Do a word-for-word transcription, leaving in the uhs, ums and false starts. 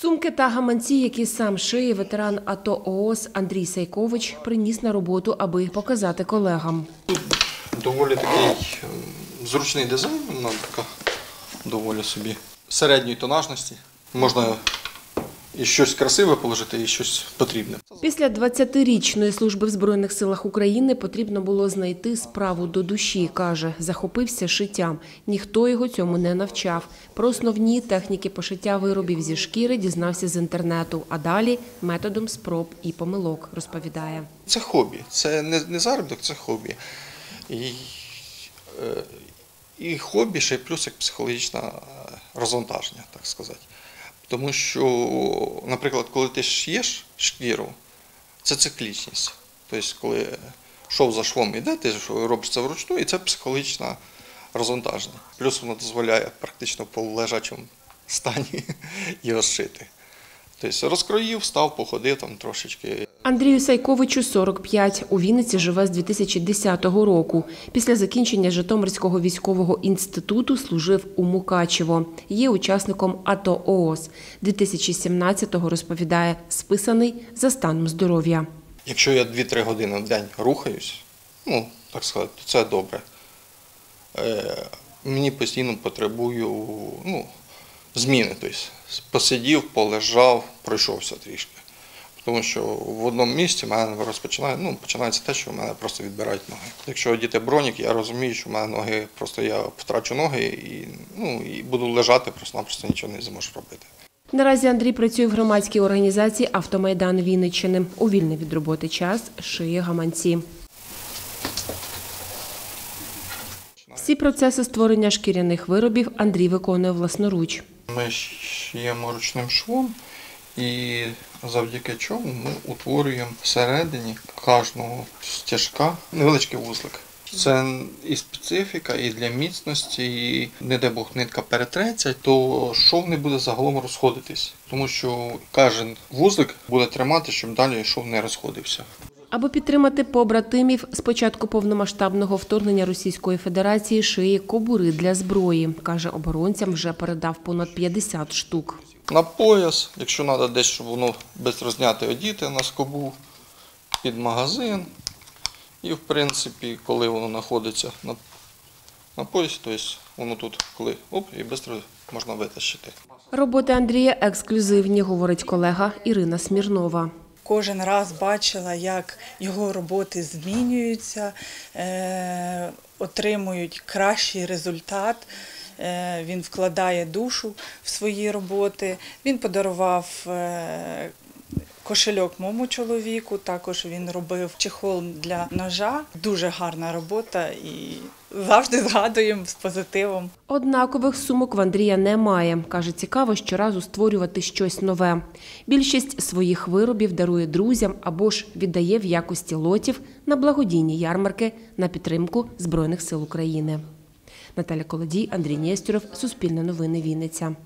Сумки та гаманці, які сам шиє ветеран А Т О О С Андрій Сайкович, приніс на роботу, аби показати колегам. Тут доволі такий зручний дизайн, вона така доволі собі середньої тонажності. Можна і щось красиве положити, і щось потрібне. Після двадцятирічної служби в Збройних силах України потрібно було знайти справу до душі, каже. Захопився шиттям. Ніхто його цьому не навчав. Про основні техніки пошиття виробів зі шкіри дізнався з інтернету, а далі методом спроб і помилок, розповідає. Це хобі. Це не заробіток, це хобі. І, і хобі, ще й плюс як психологічне розвантаження, так сказати. Тому що, наприклад, коли ти шиєш шкіру, це циклічність. Тобто, коли шов за швом йде, ти робиш це вручну, і це психологічне розвантаження. Плюс воно дозволяє практично по лежачому стані його шити. Тобто розкроїв, встав, походив там трошечки. Андрію Сайковичу сорок п'ять. У Вінниці живе з дві тисячі десятого року. Після закінчення Житомирського військового інституту служив у Мукачево. Є учасником А Т О/О С. дві тисячі сімнадцятого, розповідає, списаний за станом здоров'я. Якщо я дві-три години в день рухаюсь, ну, так сказати, то це добре. Е, мені постійно потребую, ну, зміни, тобто посидів, полежав, пройшовся трішки. Тому що в одному місці в мене розпочинає, ну, починається те, що в мене просто відбирають ноги. Якщо одіти бронік, я розумію, що в мене ноги, просто я втрачу ноги і, ну, і буду лежати, просто-напросто нічого не зможу робити. Наразі Андрій працює в громадській організації «Автомайдан Вінниччини». У вільний від роботи час шиє гаманці. Всі процеси створення шкіряних виробів Андрій виконує власноруч. Ми шиємо ручним швом, і завдяки чому ми утворюємо всередині кожного стяжка невеличкий вузлик. Це і специфіка, і для міцності, і, не дай Бог, нитка перетреться, то шов не буде загалом розходитись, тому що кожен вузлик буде тримати, щоб далі шов не розходився. Аби підтримати побратимів, з початку повномасштабного вторгнення Російської Федерації шиє кобури для зброї. Каже, оборонцям вже передав понад п'ятдесят штук. На пояс, якщо треба десь, щоб воно без розняти одіти, на скобу, під магазин. І, в принципі, коли воно знаходиться на, на поясі, тобто воно тут коли, оп, і швидко можна витащити. Роботи Андрія ексклюзивні, говорить колега Ірина Смірнова. Кожен раз бачила, як його роботи змінюються, отримують кращий результат. Він вкладає душу в свої роботи. Він подарував кошельок моєму чоловіку, також він робив чехол для ножа. Дуже гарна робота і завжди згадуємо з позитивом. Однакових сумок в Андрія немає. Каже, цікаво щоразу створювати щось нове. Більшість своїх виробів дарує друзям або ж віддає в якості лотів на благодійні ярмарки на підтримку Збройних сил України. Наталя Колодій, Андрій Нєстюров, Суспільне новини, Вінниця.